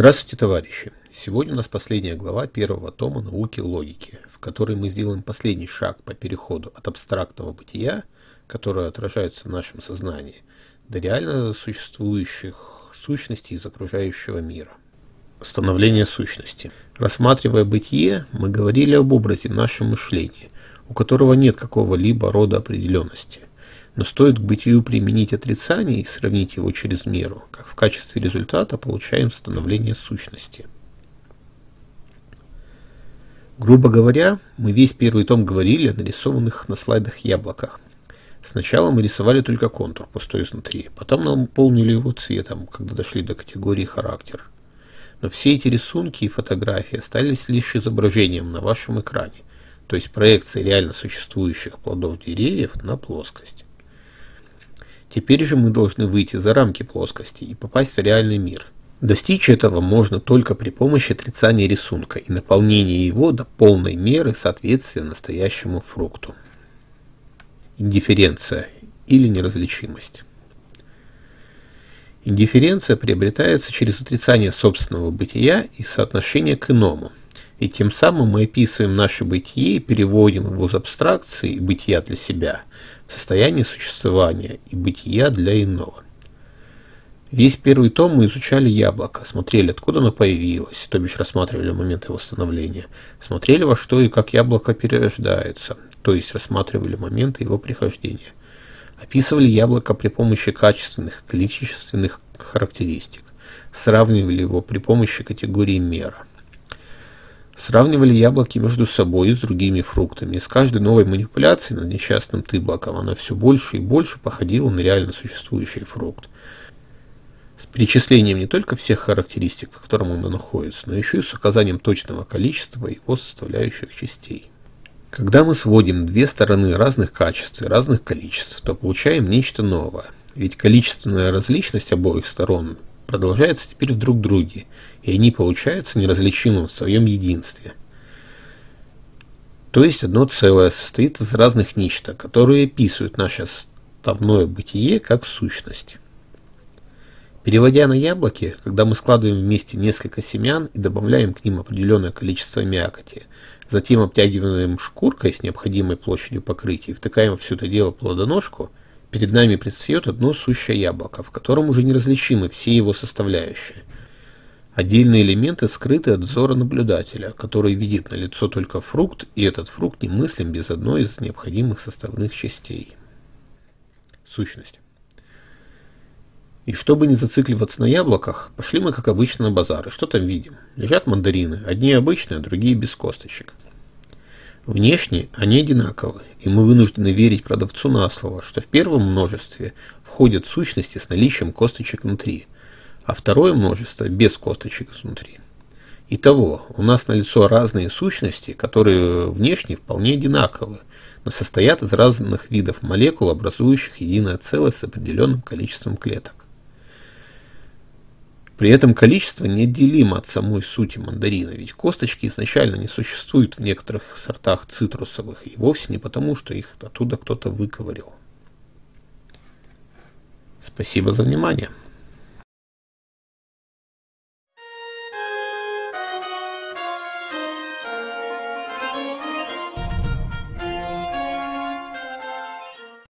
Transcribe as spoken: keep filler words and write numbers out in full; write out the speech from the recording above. Здравствуйте, товарищи! Сегодня у нас последняя глава первого тома «Науки логики», в которой мы сделаем последний шаг по переходу от абстрактного бытия, которое отражается в нашем сознании, до реально существующих сущностей из окружающего мира. Становление сущности. Рассматривая бытие, мы говорили об образе в нашем мышлении, у которого нет какого-либо рода определенности. Но стоит к бытию применить отрицание и сравнить его через меру, как в качестве результата получаем становление сущности. Грубо говоря, мы весь первый том говорили о нарисованных на слайдах яблоках. Сначала мы рисовали только контур, пустой изнутри, потом нам наполнили его цветом, когда дошли до категории «характер». Но все эти рисунки и фотографии остались лишь изображением на вашем экране, то есть проекцией реально существующих плодов деревьев на плоскость. Теперь же мы должны выйти за рамки плоскости и попасть в реальный мир. Достичь этого можно только при помощи отрицания рисунка и наполнения его до полной меры соответствия настоящему фрукту. Индифференция или неразличимость. Индифференция приобретается через отрицание собственного бытия и соотношение к иному. И тем самым мы описываем наше бытие и переводим его из абстракции и бытия для себя в состояние существования и бытия для иного. Весь первый том мы изучали яблоко, смотрели, откуда оно появилось, то бишь рассматривали момент его становления, смотрели, во что и как яблоко перерождается, то есть рассматривали моменты его прихождения, описывали яблоко при помощи качественных и количественных характеристик, сравнивали его при помощи категории мера. Сравнивали яблоки между собой и с другими фруктами. И с каждой новой манипуляцией над несчастным яблоком она все больше и больше походила на реально существующий фрукт. С перечислением не только всех характеристик, в котором он находится, но еще и с указанием точного количества его составляющих частей. Когда мы сводим две стороны разных качеств и разных количеств, то получаем нечто новое. Ведь количественная различность обоих сторон – продолжаются теперь в друг друге, и они получаются неразличимым в своем единстве. То есть одно целое состоит из разных нечто, которые описывают наше составное бытие как сущность. Переводя на яблоки, когда мы складываем вместе несколько семян и добавляем к ним определенное количество мякоти, затем обтягиваем шкуркой с необходимой площадью покрытия и втыкаем в все это дело плодоножку, перед нами предстает одно сущее яблоко, в котором уже неразличимы все его составляющие. Отдельные элементы скрыты от взора наблюдателя, который видит на лицо только фрукт, и этот фрукт немыслим без одной из необходимых составных частей. Сущность. И чтобы не зацикливаться на яблоках, пошли мы, как обычно, на базар. И что там видим? Лежат мандарины, одни обычные, другие без косточек. Внешне они одинаковы, и мы вынуждены верить продавцу на слово, что в первом множестве входят сущности с наличием косточек внутри, а второе множество без косточек внутри. Итого, у нас налицо разные сущности, которые внешне вполне одинаковы, но состоят из разных видов молекул, образующих единое целое с определенным количеством клеток. При этом количество неотделимо от самой сути мандарина, ведь косточки изначально не существуют в некоторых сортах цитрусовых, и вовсе не потому, что их оттуда кто-то выковырил. Спасибо за внимание.